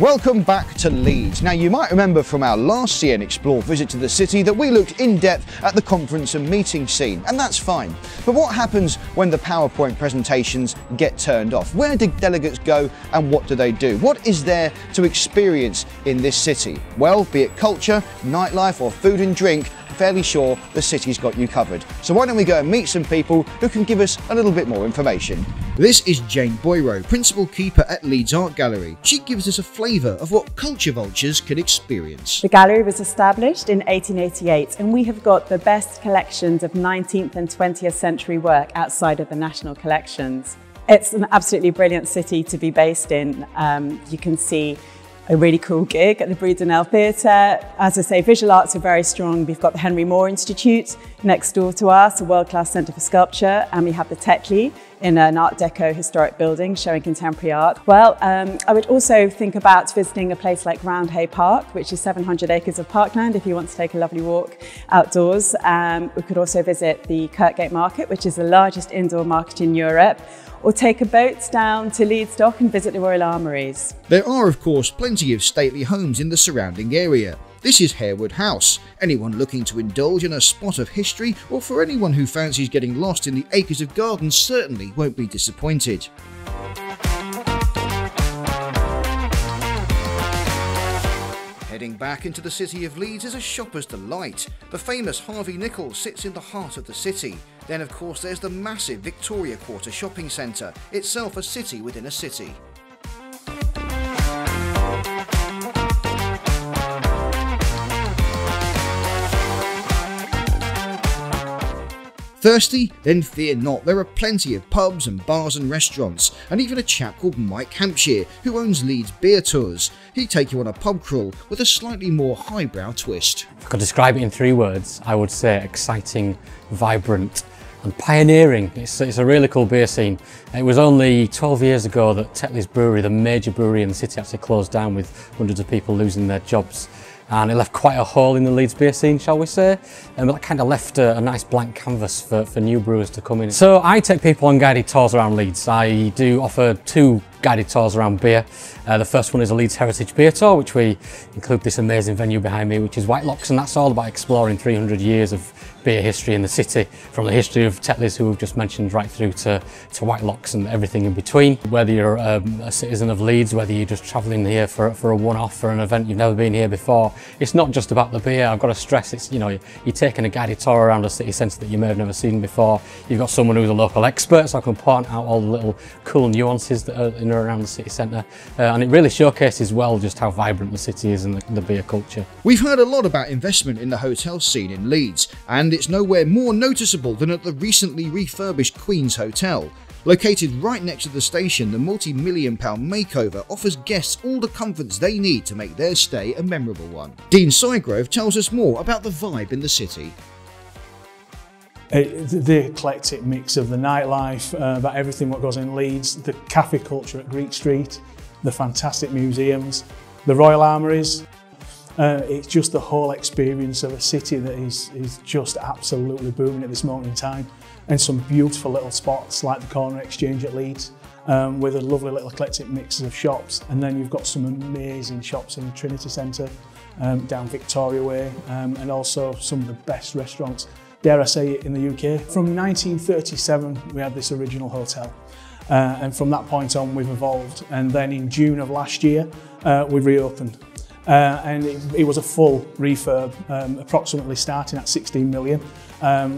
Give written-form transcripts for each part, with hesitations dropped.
Welcome back to Leeds. Now, you might remember from our last See and Explore visit to the city that we looked in depth at the conference and meeting scene, and that's fine. But what happens when the PowerPoint presentations get turned off? Where do delegates go and what do they do? What is there to experience in this city? Well, be it culture, nightlife or food and drink, I'm fairly sure the city's got you covered. So why don't we go and meet some people who can give us a little bit more information. This is Jane Boyro, Principal Keeper at Leeds Art Gallery. She gives us a flavour of what culture vultures can experience. The gallery was established in 1888 and we have got the best collections of 19th and 20th century work outside of the national collections. It's an absolutely brilliant city to be based in. You can see a really cool gig at the Brudenell Theatre. As I say, visual arts are very strong. We've got the Henry Moore Institute next door to us, a world-class centre for sculpture, and we have the Tetley in an Art Deco historic building showing contemporary art. Well, I would also think about visiting a place like Roundhay Park, which is 700 acres of parkland if you want to take a lovely walk outdoors. We could also visit the Kirkgate Market, which is the largest indoor market in Europe, or take a boat down to Leeds Dock and visit the Royal Armouries. There are, of course, plenty of stately homes in the surrounding area. This is Harewood House. Anyone looking to indulge in a spot of history, or for anyone who fancies getting lost in the acres of gardens, certainly won't be disappointed. Heading back into the city of Leeds is a shopper's delight. The famous Harvey Nichols sits in the heart of the city. Then, of course, there's the massive Victoria Quarter shopping centre, itself a city within a city. Thirsty? Then fear not, there are plenty of pubs and bars and restaurants, and even a chap called Mike Hampshire, who owns Leeds Beer Tours. He'd take you on a pub crawl with a slightly more highbrow twist. If I could describe it in three words, I would say exciting, vibrant and pioneering. It's a really cool beer scene. It was only 12 years ago that Tetley's brewery, the major brewery in the city, actually closed down with hundreds of people losing their jobs. And it left quite a hole in the Leeds beer scene, shall we say. But that kind of left a nice blank canvas for new brewers to come in. So I take people on guided tours around Leeds. I do offer two guided tours around beer. The first one is a Leeds Heritage Beer Tour, which we include this amazing venue behind me, which is Whitelocks, and that's all about exploring 300 years of beer history in the city, from the history of Tetley's, who we've just mentioned, right through to Whitelocks and everything in between. Whether you're a citizen of Leeds, whether you're just travelling here for a one-off, for an event you've never been here before, it's not just about the beer. I've got to stress, it's, you know, you're taking a guided tour around a city centre that you may have never seen before. You've got someone who's a local expert, so I can point out all the little cool nuances that are in around the city centre, and it really showcases well just how vibrant the city is and the beer culture. We've heard a lot about investment in the hotel scene in Leeds, and it's nowhere more noticeable than at the recently refurbished Queen's Hotel. Located right next to the station, the multi-million pound makeover offers guests all the comforts they need to make their stay a memorable one. Dean Sygrove tells us more about the vibe in the city. The eclectic mix of the nightlife, about everything what goes in Leeds, the cafe culture at Greek Street, the fantastic museums, the Royal Armouries. It's just the whole experience of a city that is just absolutely booming at this moment in time. And some beautiful little spots like the Corner Exchange at Leeds, with a lovely little eclectic mix of shops. And then you've got some amazing shops in Trinity Centre, down Victoria Way, and also some of the best restaurants, dare I say it, in the UK. From 1937, we had this original hotel. And from that point on, we've evolved. And then in June of last year, we reopened. And it was a full refurb, approximately starting at 16 million.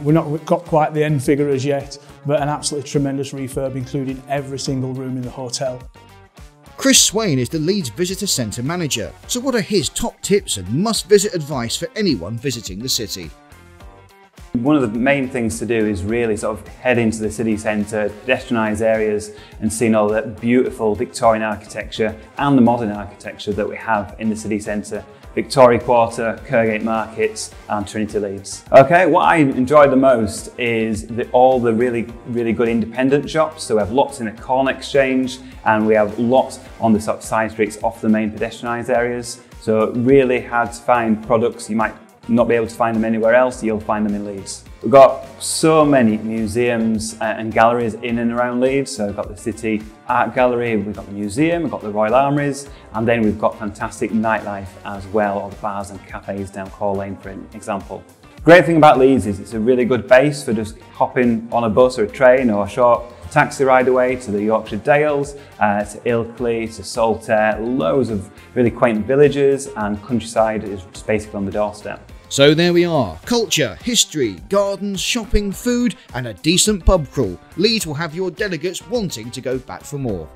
We've not got quite the end figure as yet, but an absolutely tremendous refurb, including every single room in the hotel. Chris Swain is the Leeds Visitor Centre Manager. So what are his top tips and must-visit advice for anyone visiting the city? One of the main things to do is really sort of head into the city centre, pedestrianised areas, and seeing all that beautiful Victorian architecture and the modern architecture that we have in the city centre. Victoria Quarter, Kirkgate Markets and Trinity Leeds. Okay, what I enjoy the most is all the really good independent shops. So we have lots in the Corn Exchange and we have lots on the sort of side streets off the main pedestrianised areas. So really hard to find products you might not be able to find them anywhere else, you'll find them in Leeds. We've got so many museums and galleries in and around Leeds. So we've got the City Art Gallery, we've got the museum, we've got the Royal Armouries, and then we've got fantastic nightlife as well, or the bars and cafes down Call Lane, for example. Great thing about Leeds is it's a really good base for just hopping on a bus or a train or a short taxi ride away to the Yorkshire Dales, to Ilkley, to Saltaire, loads of really quaint villages, and countryside is just basically on the doorstep. So there we are, culture, history, gardens, shopping, food and a decent pub crawl. Leeds will have your delegates wanting to go back for more.